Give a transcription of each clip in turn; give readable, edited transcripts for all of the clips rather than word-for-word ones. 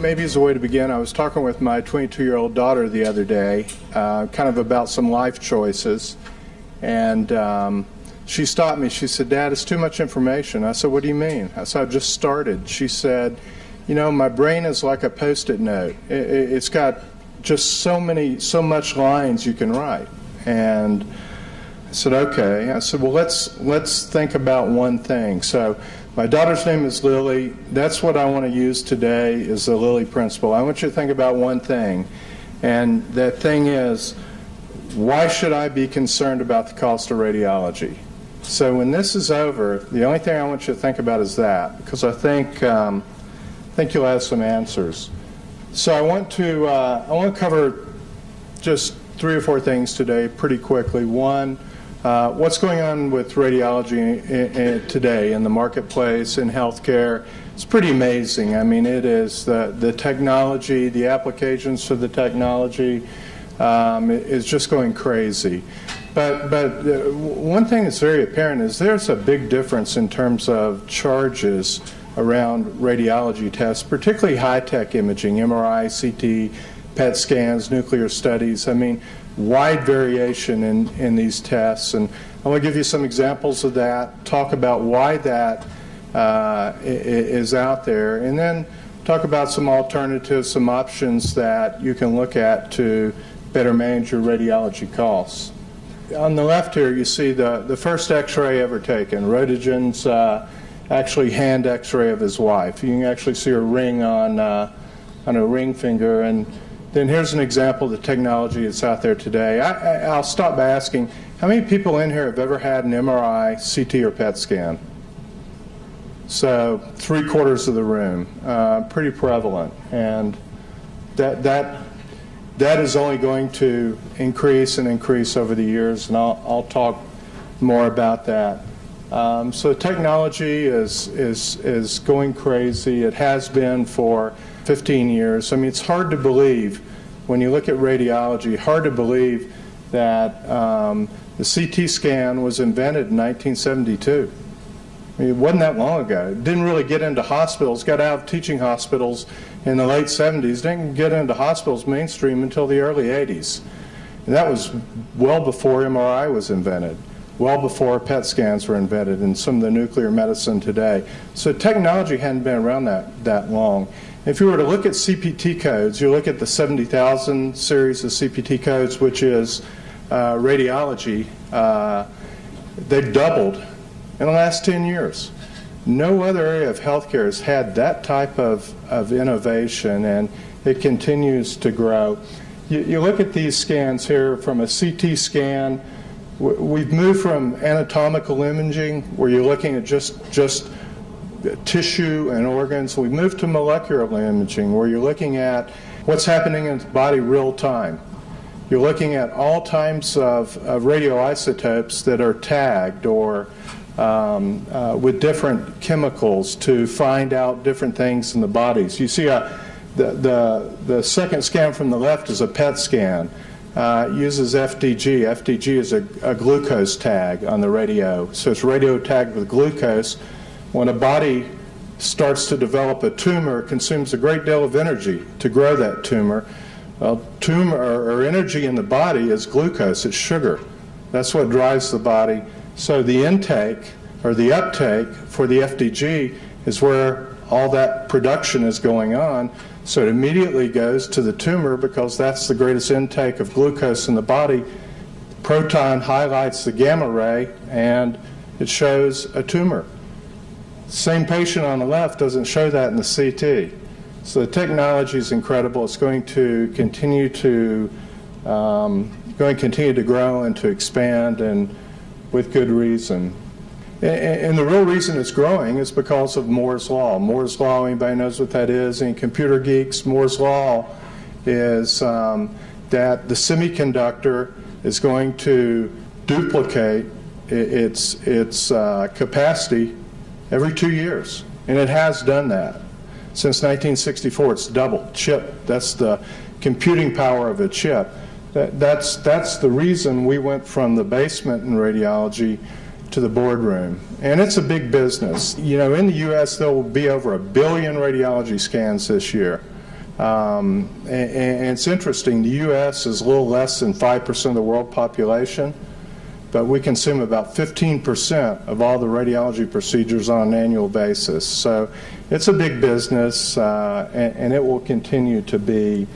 maybe as a way to begin, I was talking with my 22-year-old daughter the other day, kind of about some life choices, and she stopped me. She said, "Dad, it's too much information." I said, "What do you mean?" I said, "I've just started." She said, "You know, my brain is like a Post-it note. It's got just so much lines you can write." And I said, "Okay." I said, "Well, let's think about one thing." So my daughter's name is Lily. That's what I want to use today is the Lily principle. I want you to think about one thing, and that thing is, why should I be concerned about the cost of radiology? So when this is over, the only thing I want you to think about is that, because I think you'll have some answers. So I want to cover just 3 or 4 things today pretty quickly. One, what's going on with radiology today in the marketplace, in healthcare? It's pretty amazing. I mean, it is the technology, the applications for the technology is just going crazy. But one thing that's very apparent is there's a big difference in terms of charges around radiology tests, particularly high-tech imaging, MRI, CT, PET scans, nuclear studies. I mean, wide variation in these tests. And I want to give you some examples of that, talk about why that is out there, and then talk about some alternatives, some options that you can look at to better manage your radiology costs. On the left here, you see the first X-ray ever taken, Roentgen's actually hand X-ray of his wife. You can actually see a ring on a ring finger. And then here's an example of the technology that's out there today. I'll stop by asking, how many people in here have ever had an MRI, CT, or PET scan? So 3/4 of the room, pretty prevalent. And that is only going to increase and increase over the years, and I'll talk more about that. So technology is going crazy. It has been for 15 years. I mean, it's hard to believe when you look at radiology, hard to believe that the CT scan was invented in 1972. I mean, it wasn't that long ago. It didn't really get into hospitals, got out of teaching hospitals in the late 70s, didn't get into hospitals mainstream until the early 80s. And that was well before MRI was invented, well before PET scans were invented and some of the nuclear medicine today. So technology hadn't been around that long. If you were to look at CPT codes, you look at the 70,000 series of CPT codes, which is radiology, they've doubled in the last 10 years. No other area of healthcare has had that type of innovation, and it continues to grow. You look at these scans here from a CT scan. We've moved from anatomical imaging, where you're looking at just tissue and organs. We've moved to molecular imaging, where you're looking at what's happening in the body real time. You're looking at all types of radioisotopes that are tagged or with different chemicals to find out different things in the bodies. You see the second scan from the left is a PET scan. Uses FDG. FDG is a glucose tag on the radio. So it's radio tagged with glucose. When a body starts to develop a tumor, it consumes a great deal of energy to grow that tumor. Tumor or energy in the body is glucose, it's sugar. That's what drives the body. So the intake or the uptake for the FDG is where all that production is going on. So it immediately goes to the tumor because that's the greatest intake of glucose in the body. Proton highlights the gamma ray, and it shows a tumor. Same patient on the left doesn't show that in the CT. So the technology is incredible. It's going to continue to grow and to expand, and with good reason. And the real reason it's growing is because of Moore's Law. Moore's Law, anybody knows what that is? Any computer geeks? Moore's Law is that the semiconductor is going to duplicate its capacity every 2 years. And it has done that. Since 1964, it's doubled. Chip, that's the computing power of a chip. That's the reason we went from the basement in radiology to the boardroom. And it's a big business. You know, in the US, there will be over 1 billion radiology scans this year. And it's interesting, the U.S. is a little less than 5% of the world population, but we consume about 15% of all the radiology procedures on an annual basis. So it's a big business, and it will continue to be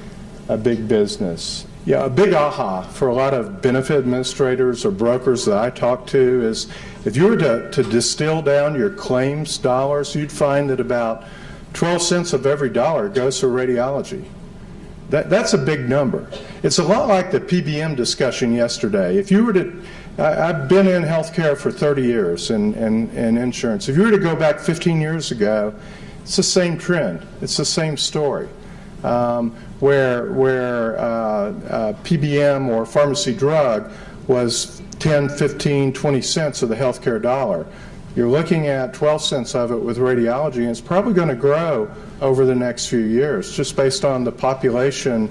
a big business. Yeah, a big aha for a lot of benefit administrators or brokers that I talk to is if you were to distill down your claims dollars, you'd find that about 12 cents of every dollar goes to radiology. That's a big number. It's a lot like the PBM discussion yesterday. If you were to, I've been in healthcare for 30 years and insurance. If you were to go back 15 years ago, it's the same trend. It's the same story. Where PBM or pharmacy drug was 10, 15, 20 cents of the healthcare dollar. You're looking at 12 cents of it with radiology, and it's probably going to grow over the next few years just based on the population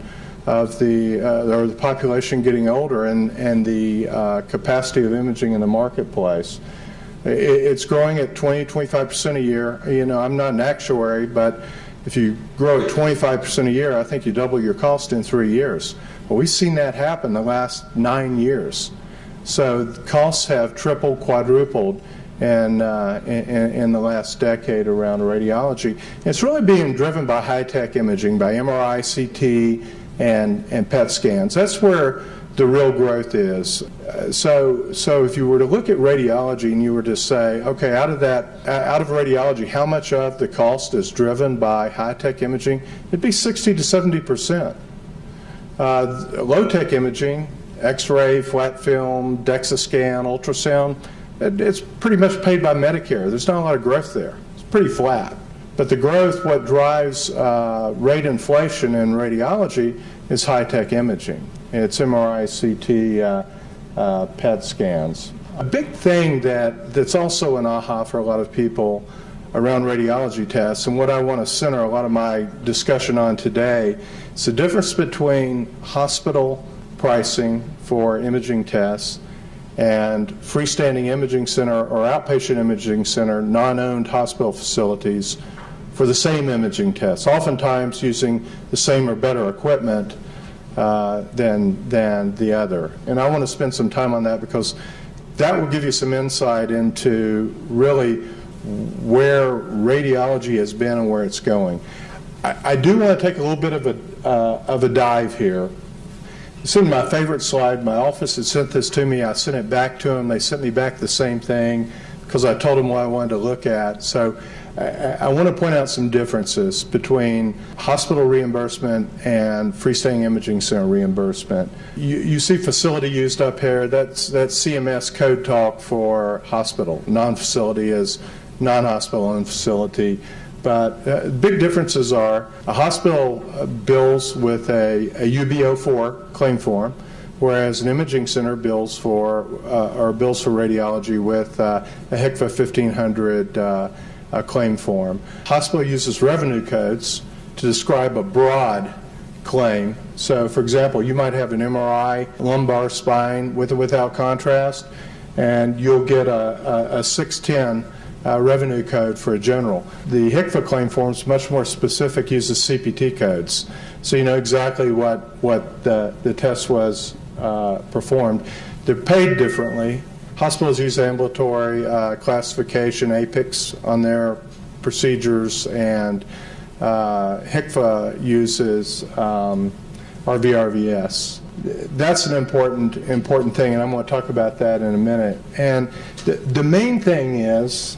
of the, or the population getting older and the capacity of imaging in the marketplace. It's growing at 20, 25% a year. You know, I'm not an actuary, but if you grow at 25% a year, I think you double your cost in 3 years. Well, we've seen that happen the last 9 years. So the costs have tripled, quadrupled in the last decade around radiology. It's really being driven by high-tech imaging, by MRI, CT, and PET scans. That's where the real growth is. So if you were to look at radiology and you were to say, okay, out of radiology, how much of the cost is driven by high-tech imaging? It'd be 60 to 70%. Low-tech imaging, X-ray, flat film, DEXA scan, ultrasound, it's pretty much paid by Medicare. There's not a lot of growth there. It's pretty flat. But the growth, what drives rate inflation in radiology is high-tech imaging. It's MRI, CT, PET scans. A big thing that's also an aha for a lot of people around radiology tests, and what I want to center a lot of my discussion on today, is the difference between hospital pricing for imaging tests and freestanding imaging center or outpatient imaging center, non-owned hospital facilities for the same imaging tests, oftentimes using the same or better equipment than the other. And I want to spend some time on that because that will give you some insight into really where radiology has been and where it's going. I do want to take a little bit of a dive here. It's in my favorite slide. My office had sent this to me. I sent it back to them. They sent me back the same thing because I told them what I wanted to look at. So I want to point out some differences between hospital reimbursement and freestanding imaging center reimbursement. You see facility used up here. That's CMS code talk for hospital. Non-facility is non-hospital owned facility. But big differences are a hospital bills with a UB04 claim form, whereas an imaging center bills for radiology with a HCFA 1500 claim form. Hospital uses revenue codes to describe a broad claim. So, for example, you might have an MRI, lumbar, spine, with or without contrast, and you'll get a 610. Revenue code for a general. The HCFA claim form is much more specific, uses CPT codes, so you know exactly what the test was performed. They're paid differently. Hospitals use ambulatory classification, APICS, on their procedures, and HCFA uses RVRVS. That's an important thing, and I'm going to talk about that in a minute. And the main thing is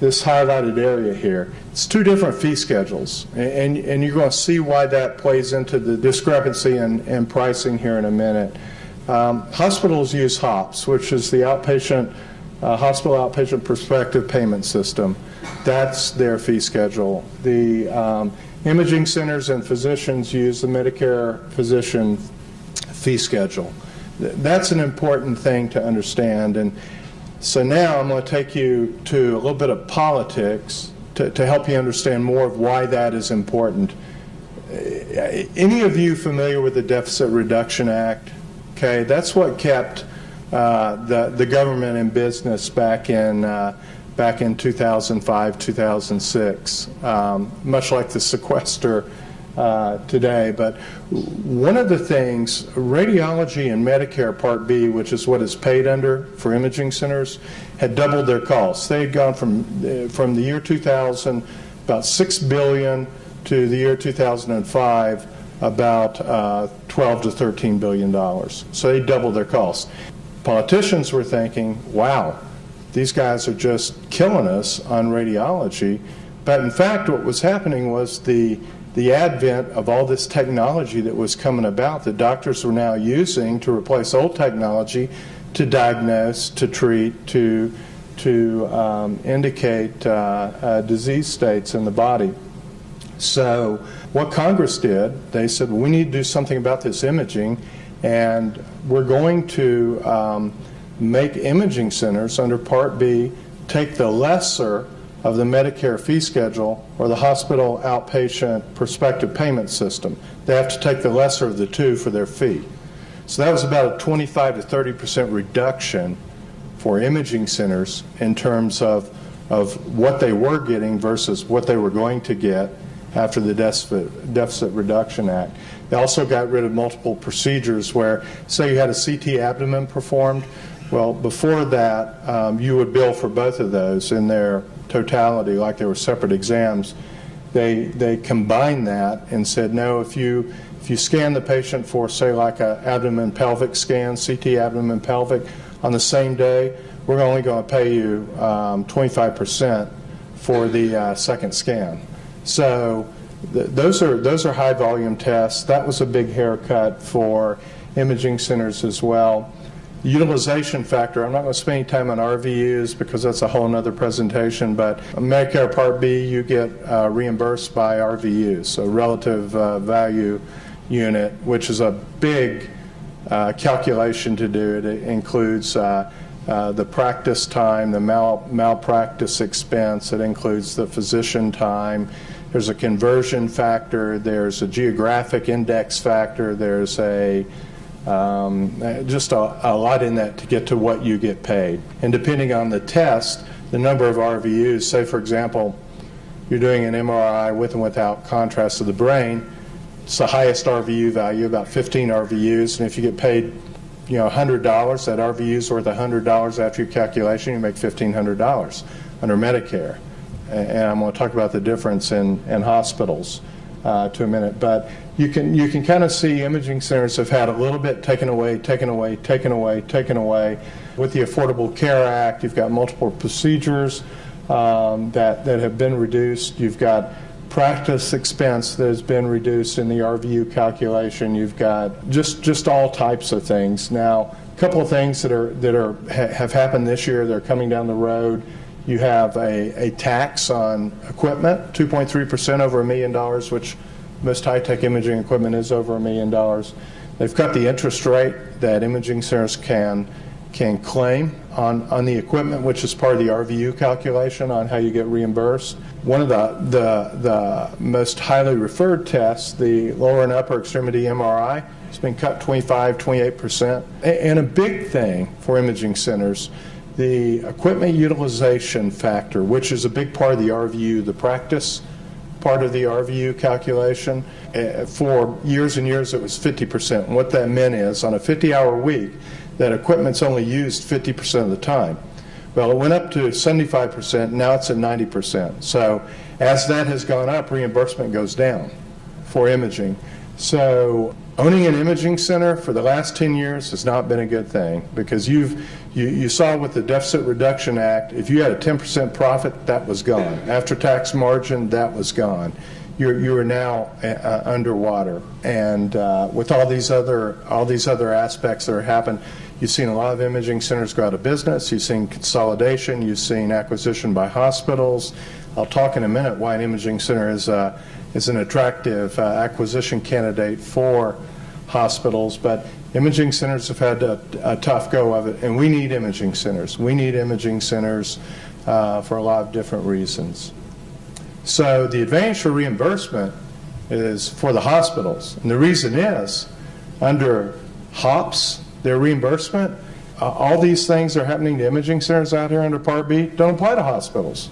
this highlighted area here. It's two different fee schedules, and you're going to see why that plays into the discrepancy in pricing here in a minute. Hospitals use HOPS, which is the outpatient hospital outpatient prospective payment system. That's their fee schedule. The imaging centers and physicians use the Medicare physician fee schedule. That's an important thing to understand. And so now I'm going to take you to a little bit of politics to help you understand more of why that is important. Any of you familiar with the Deficit Reduction Act? Okay, that's what kept the government in business back in 2005, 2006, much like the sequester today. But one of the things, radiology and Medicare Part B, which is what is paid under for imaging centers, had doubled their costs. They had gone from the year 2000 about $6 billion to the year 2005 about $12 to $13 billion. So they doubled their costs. Politicians were thinking, wow, these guys are just killing us on radiology. But in fact, what was happening was the advent of all this technology that was coming about that doctors were now using to replace old technology to diagnose, to treat, to indicate disease states in the body. So what Congress did, they said, well, we need to do something about this imaging, and we're going to make imaging centers under Part B take the lesser of the Medicare fee schedule or the hospital outpatient prospective payment system. They have to take the lesser of the two for their fee. So that was about a 25% to 30% reduction for imaging centers in terms of what they were getting versus what they were going to get after the Deficit Reduction Act. They also got rid of multiple procedures where, say you had a CT abdomen performed, well, before that, you would bill for both of those in their totality, like they were separate exams. They combined that and said, no, if you scan the patient for, say, like a abdomen pelvic scan, CT abdomen pelvic, on the same day, we're only going to pay you 25% for the second scan. So those are high volume tests. That was a big haircut for imaging centers as well. Utilization factor, I'm not going to spend any time on RVUs because that's a whole other presentation, but Medicare Part B, you get reimbursed by RVUs, so relative value unit, which is a big calculation to do. It includes the practice time, the malpractice expense. It includes the physician time. There's a conversion factor. There's a geographic index factor. There's a just a lot in that to get to what you get paid. And depending on the test, the number of RVUs, say for example, you're doing an MRI with and without contrast of the brain, it's the highest RVU value, about 15 RVUs, and if you get paid, you know, $100, that RVU's worth $100 after your calculation, you make $1,500 under Medicare. And I'm going to talk about the difference in hospitals to a minute, but you can kind of see imaging centers have had a little bit taken away. With the Affordable Care Act, you've got multiple procedures that have been reduced. You've got practice expense that has been reduced in the RVU calculation. You've got just all types of things. Now, a couple of things that have happened this year. They're coming down the road. You have a tax on equipment, 2.3% over $1 million, which most high-tech imaging equipment is over $1 million. They've cut the interest rate that imaging centers can claim on the equipment, which is part of the RVU calculation on how you get reimbursed. One of the most highly referred tests, the lower and upper extremity MRI, has been cut 25%, 28%. And a big thing for imaging centers, the equipment utilization factor, which is a big part of the RVU, the practice part of the RVU calculation. For years and years, it was 50%. And what that meant is, on a 50-hour week, that equipment's only used 50% of the time. Well, it went up to 75%. Now it's at 90%. So as that has gone up, reimbursement goes down for imaging. So owning an imaging center for the last 10 years has not been a good thing, because you saw with the Deficit Reduction Act, if you had a 10% profit, that was gone. After tax margin, that was gone. You are now underwater, and with all these other aspects that are happening, you've seen a lot of imaging centers go out of business. You've seen consolidation. You've seen acquisition by hospitals. I'll talk in a minute why an imaging center is an attractive acquisition candidate for hospitals, but imaging centers have had a tough go of it, and we need imaging centers. We need imaging centers for a lot of different reasons. So the advantage for reimbursement is for the hospitals, and the reason is, under HOPS, their reimbursement, all these things are happening to imaging centers out here under Part B don't apply to hospitals.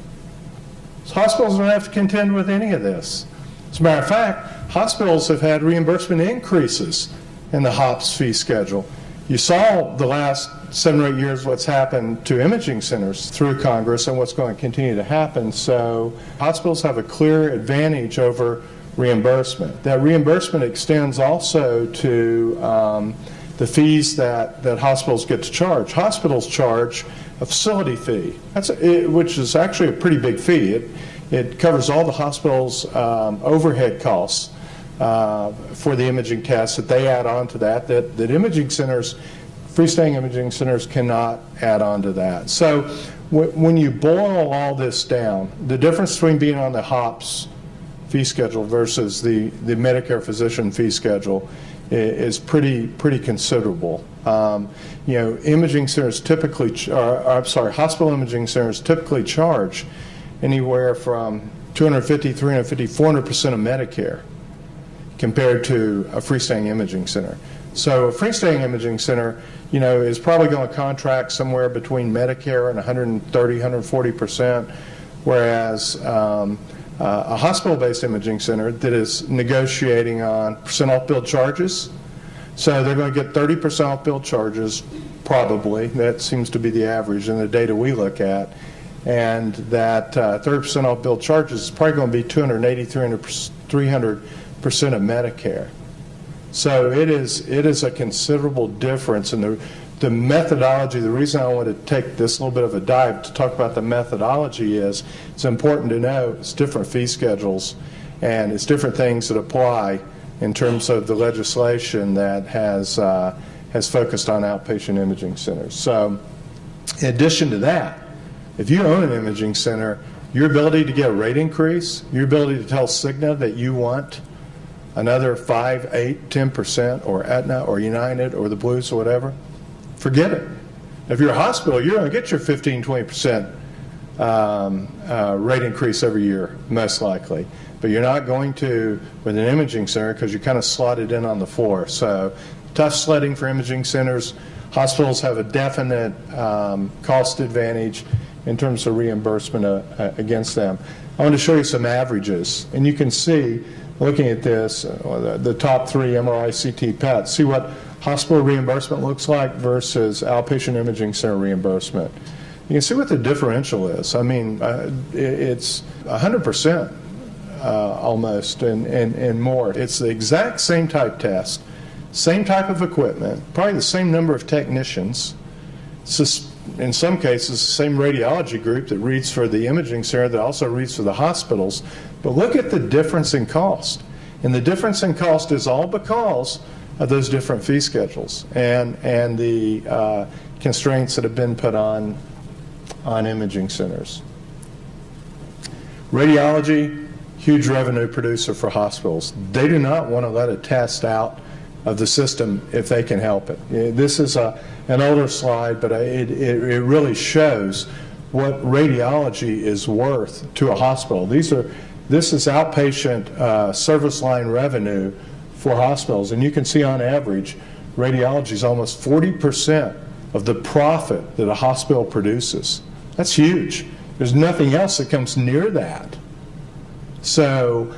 So hospitals don't have to contend with any of this. As a matter of fact, Hospitals have had reimbursement increases in the HOPS fee schedule. You saw the last 7 or 8 years what's happened to imaging centers through Congress and what's going to continue to happen. So hospitals have a clear advantage over reimbursement. That reimbursement extends also to the fees that hospitals get to charge. Hospitals charge a facility fee, which is actually a pretty big fee. It covers all the hospital's overhead costs for the imaging tests that they add on to that imaging centers, freestanding imaging centers, cannot add on to that. So when you boil all this down, the difference between being on the HOPS fee schedule versus the Medicare physician fee schedule is pretty considerable. You know, imaging centers typically, hospital imaging centers typically charge anywhere from 250, 350, 400% of Medicare, compared to a freestanding imaging center. So a freestanding imaging center, you know, is probably going to contract somewhere between Medicare and 130, 140%, whereas a hospital-based imaging center that is negotiating on percent off bill charges. So they're going to get 30% off bill charges, probably. That seems to be the average in the data we look at. And that 30% off bill charges is probably going to be 280, 300% of Medicare. So it is a considerable difference in the methodology. The reason I want to take this little bit of a dive to talk about the methodology is it's important to know it's different fee schedules and it's different things that apply in terms of the legislation that has focused on outpatient imaging centers. So in addition to that, if you own an imaging center, your ability to get a rate increase, your ability to tell Cigna that you want another 5, 8, 10%, or Aetna, or United, or the Blues, or whatever, forget it. If you're a hospital, you're going to get your 15, 20% rate increase every year, most likely. But you're not going to with an imaging center because you're kind of slotted in on the floor. So tough sledding for imaging centers. Hospitals have a definite cost advantage in terms of reimbursement against them. I want to show you some averages, and you can see, looking at this, the top three MRI, CT, PET, see what hospital reimbursement looks like versus outpatient imaging center reimbursement. You can see what the differential is. I mean, it's 100% almost and more. It's the exact same type test, same type of equipment, probably the same number of technicians. In some cases, the same radiology group that reads for the imaging center that also reads for the hospitals. But look at the difference in cost. And the difference in cost is all because of those different fee schedules and the constraints that have been put on imaging centers. Radiology, huge revenue producer for hospitals. They do not want to let a test out of the system if they can help it. This is an older slide, but it really shows what radiology is worth to a hospital. This is outpatient service line revenue for hospitals, and you can see on average radiology is almost 40% of the profit that a hospital produces. That's huge. There's nothing else that comes near that. So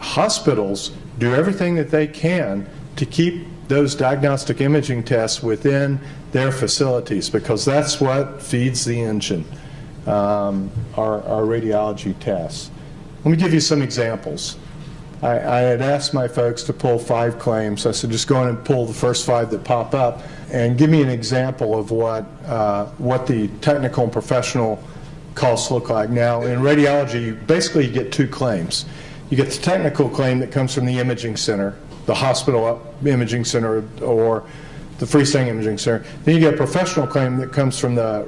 hospitals do everything that they can to keep those diagnostic imaging tests within their facilities because that's what feeds the engine, our radiology tests. Let me give you some examples. I had asked my folks to pull 5 claims. I said, just go in and pull the first 5 that pop up and give me an example of what the technical and professional costs look like. Now, in radiology, basically you get 2 claims. You get the technical claim that comes from the imaging center, the hospital imaging center, or the freestanding imaging center. Then you get a professional claim that comes from the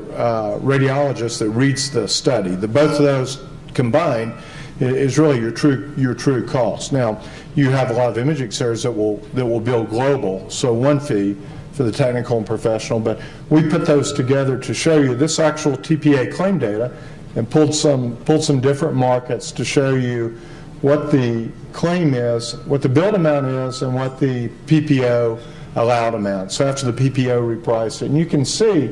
radiologist that reads the study. Both of those combined is really your true cost. Now, you have a lot of imaging centers that will bill global, so one fee for the technical and professional. But we put those together to show you this actual TPA claim data and pulled some different markets to show you what the claim is, what the billed amount is, and what the PPO allowed amount. So after the PPO repriced it, and you can see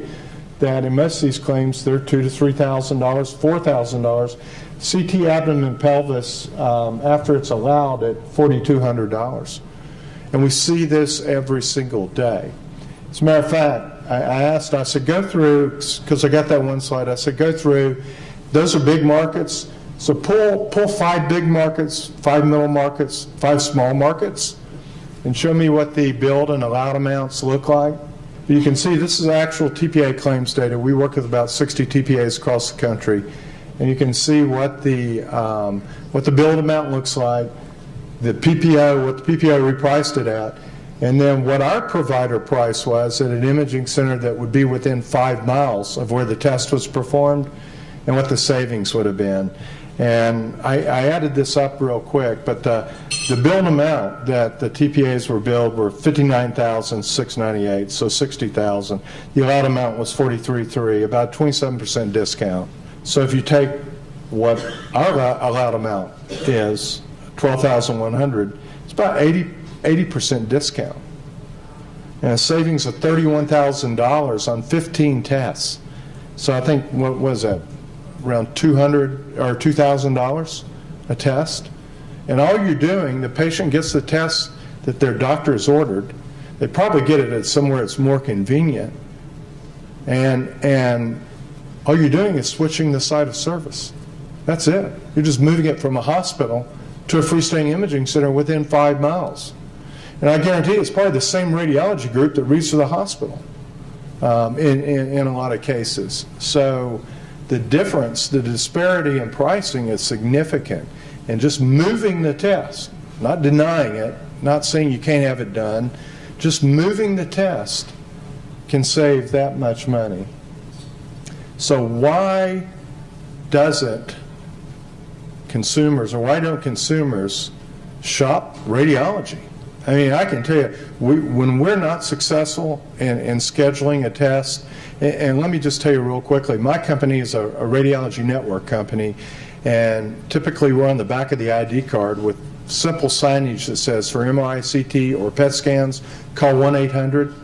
that in most of these claims, they're $2,000 to $3,000, $4,000. CT abdomen and pelvis, after it's allowed, at $4,200. And we see this every single day. As a matter of fact, I asked, I said, go through, because I got that one slide, I said, go through, those are big markets, so pull 5 big markets, 5 middle markets, 5 small markets, and show me what the billed and allowed amounts look like. You can see this is actual TPA claims data. We work with about 60 TPAs across the country, and you can see what the billed amount looks like, the PPO, what the PPO repriced it at, and then what our provider price was at an imaging center that would be within 5 miles of where the test was performed, and what the savings would have been. And I added this up real quick, but the billed amount that the TPAs were billed were $59,698, so $60,000. The allowed amount was $43,300, about 27% discount. So if you take what our allowed amount is, $12,100, it's about 80% discount. And a savings of $31,000 on 15 tests. So I think, what was that, around $200 or $2,000 a test? And all you're doing, the patient gets the test that their doctor has ordered. They probably get it at somewhere it's more convenient. And all you're doing is switching the site of service. That's it. You're just moving it from a hospital to a freestanding imaging center within 5 miles. And I guarantee it's probably the same radiology group that reads to the hospital in a lot of cases. So the difference, the disparity in pricing is significant. And just moving the test, not denying it, not saying you can't have it done, just moving the test can save that much money. So why doesn't consumers, or why don't consumers shop radiology? I mean, I can tell you, when we're not successful in scheduling a test, and let me just tell you real quickly, my company is a radiology network company, and typically we're on the back of the ID card with simple signage that says, for MRI, CT, or PET scans, call 1-800.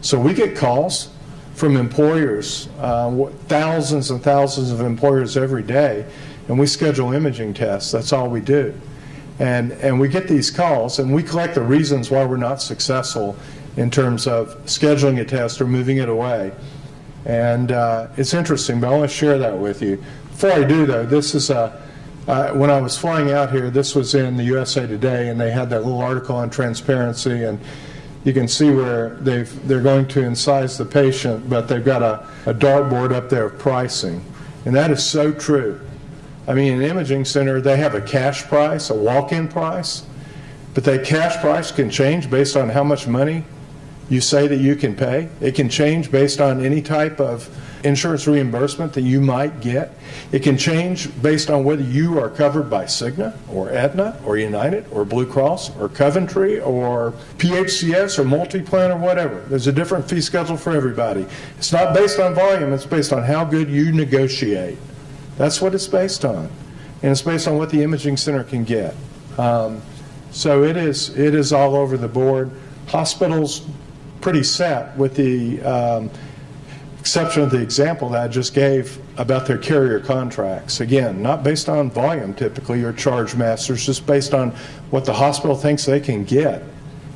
So we get calls from employers, thousands and thousands of employers every day, and we schedule imaging tests. That's all we do. And we get these calls, and we collect the reasons why we're not successful in terms of scheduling a test or moving it away. And it's interesting, but I want to share that with you. Before I do, though, this is when I was flying out here, this was in the USA Today, and they had that little article on transparency, and you can see where they're going to incise the patient, but they've got a dartboard up there of pricing. And that is so true. I mean, an imaging center, they have a cash price, a walk-in price, but that cash price can change based on how much money you say that you can pay. It can change based on any type of insurance reimbursement that you might get. It can change based on whether you are covered by Cigna or Aetna or United or Blue Cross or Coventry or PHCS or Multiplan or whatever. There's a different fee schedule for everybody. It's not based on volume. It's based on how good you negotiate. That's what it's based on, and it's based on what the imaging center can get. So it is all over the board. Hospitals pretty set, with the exception of the example that I just gave about their carrier contracts. Again, not based on volume typically or charge masters, just based on what the hospital thinks they can get,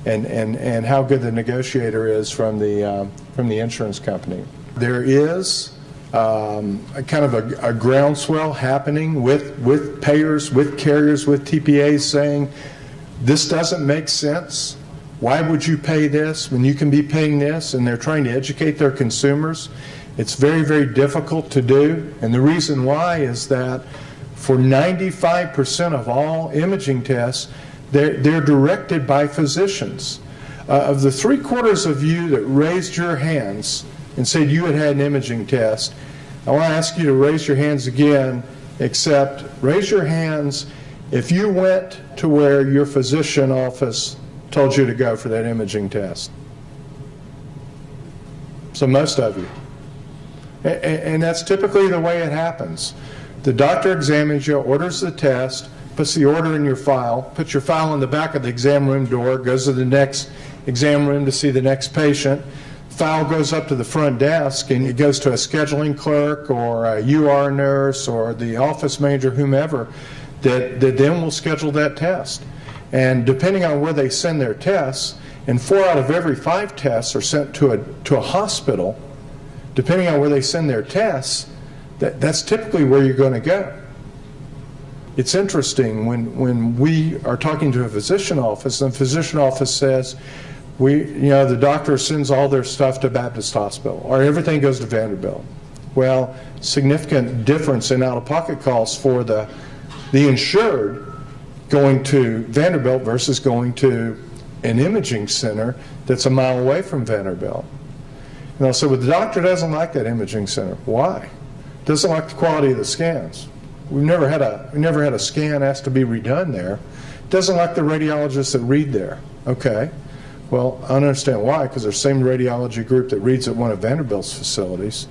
and how good the negotiator is from the insurance company. There is kind of a groundswell happening with payers, with carriers, with TPAs saying, this doesn't make sense. Why would you pay this when you can be paying this? And they're trying to educate their consumers. It's very, very difficult to do. And the reason why is that for 95% of all imaging tests, they're directed by physicians. Of the 3/4 of you that raised your hands and said you had had an imaging test, I want to ask you to raise your hands again, except raise your hands if you went to where your physician office told you to go for that imaging test. So most of you. And that's typically the way it happens. The doctor examines you, orders the test, puts the order in your file, puts your file in the back of the exam room door, goes to the next exam room to see the next patient. file goes up to the front desk and it goes to a scheduling clerk or a UR nurse or the office manager, whomever, that then will schedule that test. And depending on where they send their tests, and 4 out of every 5 tests are sent to a hospital, depending on where they send their tests, that's typically where you're going to go. It's interesting when we are talking to a physician office, and the physician office says, the doctor sends all their stuff to Baptist Hospital, or everything goes to Vanderbilt. Well, significant difference in out-of-pocket costs for the insured going to Vanderbilt versus going to an imaging center that's a mile away from Vanderbilt. And I'll say, well, the doctor doesn't like that imaging center. Why? Doesn't like the quality of the scans. We've never had a scan asked to be redone there. Doesn't like the radiologists that read there. Okay. Well, I understand why, because they're the same radiology group that reads at one of Vanderbilt's facilities.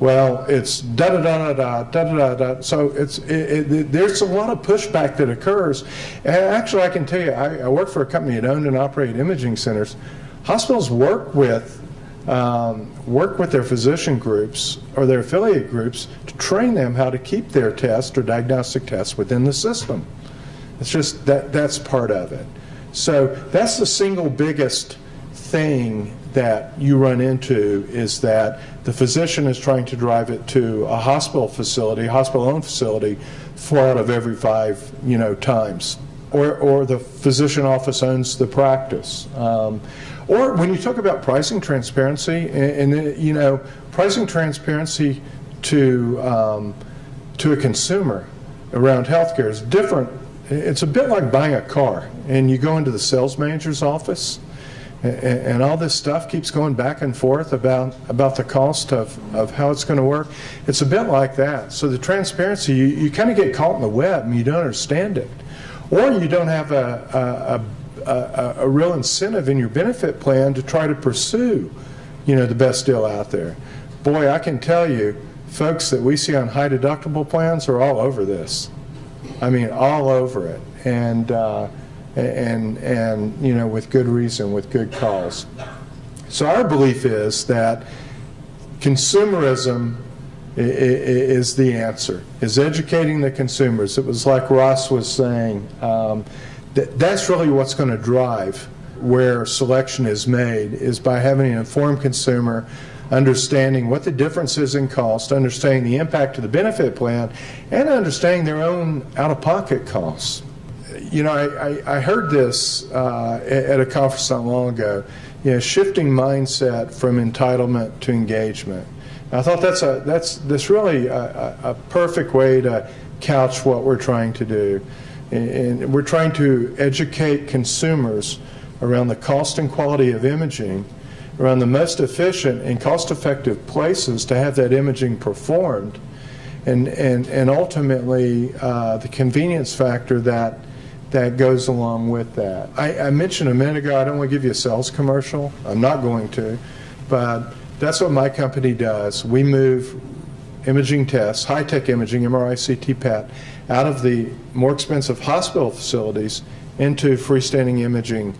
Well, it's da-da-da-da-da, da-da-da-da. So there's a lot of pushback that occurs. And actually, I can tell you, I work for a company that owned and operated imaging centers. Hospitals work with their physician groups or their affiliate groups to train them how to keep their tests or diagnostic tests within the system. It's just that's part of it. So that's the single biggest thing that you run into, is that the physician is trying to drive it to a hospital facility, hospital-owned facility, 4 out of every 5 times. Or the physician office owns the practice. Or when you talk about pricing transparency, and pricing transparency to a consumer around healthcare is different. It's a bit like buying a car, and you go into the sales manager's office, and all this stuff keeps going back and forth about the cost of how it's going to work. It's a bit like that. So the transparency, you kind of get caught in the web, and you don't understand it. Or you don't have a real incentive in your benefit plan to try to pursue, the best deal out there. Boy, I can tell you, folks that we see on high deductible plans are all over this. I mean, all over it, and with good reason, with good cause. So our belief is that consumerism is the answer. Is educating the consumers. It was like Ross was saying. That's really what's going to drive where selection is made, is by having an informed consumer, understanding what the difference is in cost, understanding the impact of the benefit plan, and understanding their own out-of-pocket costs. I heard this at a conference not long ago, shifting mindset from entitlement to engagement. And I thought that's really a perfect way to couch what we're trying to do. And we're trying to educate consumers around the cost and quality of imaging, around the most efficient and cost-effective places to have that imaging performed, and ultimately the convenience factor that goes along with that. I mentioned a minute ago, I don't want to give you a sales commercial. I'm not going to, but that's what my company does. We move imaging tests, high-tech imaging, MRI, CT, PET, out of the more expensive hospital facilities into freestanding imaging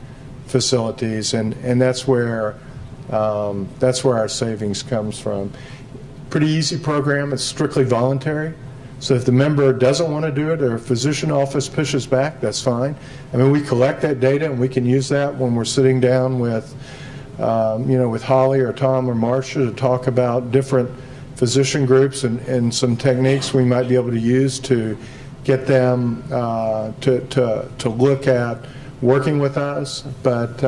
facilities, and that's where our savings comes from. Pretty easy program. It's strictly voluntary. So if the member doesn't want to do it, or a physician office pushes back, that's fine. I mean, we collect that data, and we can use that when we're sitting down with, with Holly or Tom or Marcia to talk about different physician groups and some techniques we might be able to use to get them to look at working with us. But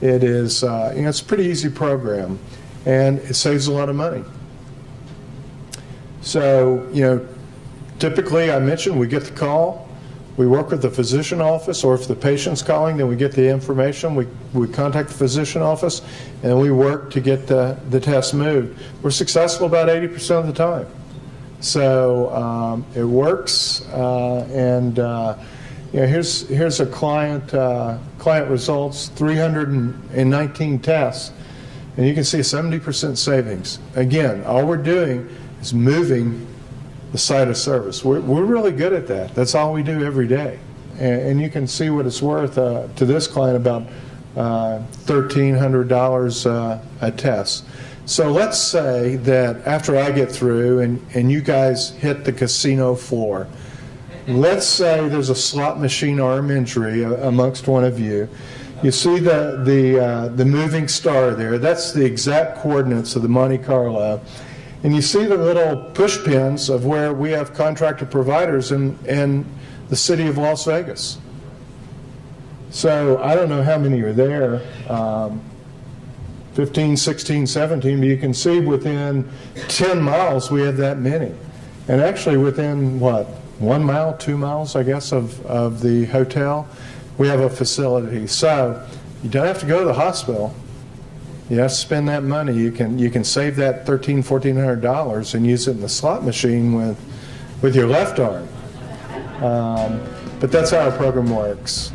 it is it's a pretty easy program, and it saves a lot of money. So typically, I mentioned, we get the call, we work with the physician office, or if the patient's calling, then we get the information, we contact the physician office, and we work to get the test moved. We're successful about 80% of the time. So it works, here's a client, client results, 319 tests, and you can see a 70% savings. Again, all we're doing is moving the site of service. We're really good at that. That's all we do every day. And you can see what it's worth to this client, about $1,300 a test. So let's say that after I get through and you guys hit the casino floor, let's say there's a slot machine arm injury amongst one of you. You see the moving star there. That's the exact coordinates of the Monte Carlo. And you see the little push pins of where we have contracted providers in the city of Las Vegas. So I don't know how many are there, 15, 16, 17, but you can see within 10 miles we have that many. And actually within, what, 1 mile, 2 miles, I guess, of the hotel, we have a facility. So you don't have to go to the hospital. You have to spend that money. You can save that $1,300, $1,400 and use it in the slot machine with your left arm. But that's how our program works.